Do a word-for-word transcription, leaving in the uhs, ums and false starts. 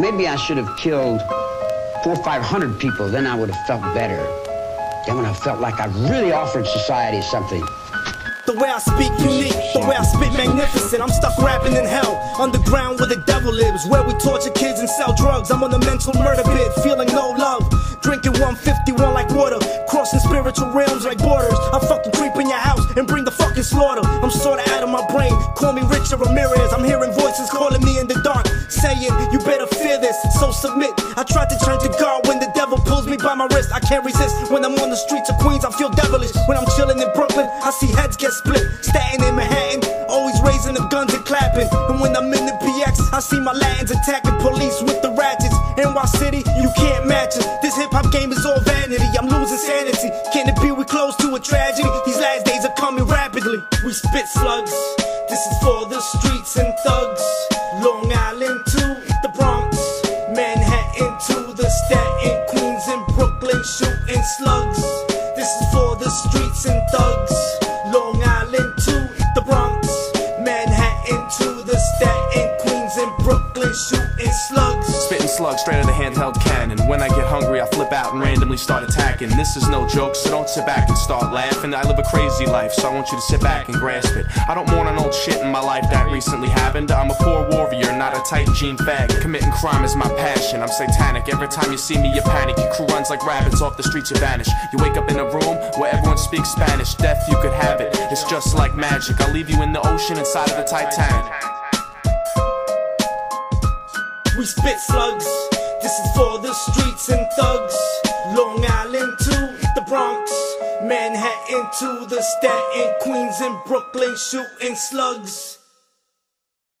Maybe I should have killed four or five hundred people, then I would have felt better. Then when I felt like I really offered society something. The way I speak unique, the way I spit magnificent. I'm stuck rapping in hell, underground where the devil lives, where we torture kids and sell drugs. I'm on the mental murder pit, feeling no love, drinking one fifty-one like water, crossing spiritual realms like borders. I fucking creep in your house and bring the fucking slaughter. I'm sorta out of my brain, call me Richard Ramirez. I'm hearing voices calling me in the dark, saying you better fear this, so submit. I tried to turn to God when the devil pulls me by my wrist. I can't resist. When I'm on the streets of Queens, I feel devilish. When I'm chilling in Brooklyn, I see heads get split. Statin in Manhattan, always raising the guns and clapping. And when I'm in the P X, I see my Latins attacking police with the ratchets. N Y City, you can't match us. This hip hop game is all vanity. I'm losing sanity. Can it be we close to a tragedy? These last days are coming rapidly. We spit slugs. This is for the streets and thugs. Long Island to the Bronx, Manhattan to the Staten, Queens and Brooklyn shooting slugs. This is for the streets and thugs. Long Island to the Bronx, Manhattan to the Staten, Queens and Brooklyn shooting slugs. Spitting slugs straight out of handheld cannon. When I get hungry I flip out and randomly start attacking. This is no joke, so don't sit back and start laughing. I live a crazy life, so I want you to sit back and grasp it. I don't mourn an old shit in my life that recently happened. I'm a poor warrior, not a tight jean faggot. Committing crime is my passion, I'm satanic. Every time you see me you panic. Your crew runs like rabbits off the streets, you vanish. You wake up in a room where everyone speaks Spanish. Death, you could have it, it's just like magic. I'll leave you in the ocean inside of the Titanic. We spit slugs. This is for the streets and thugs. Long Island to the Bronx, Manhattan to the Staten, Queens and Brooklyn shooting slugs.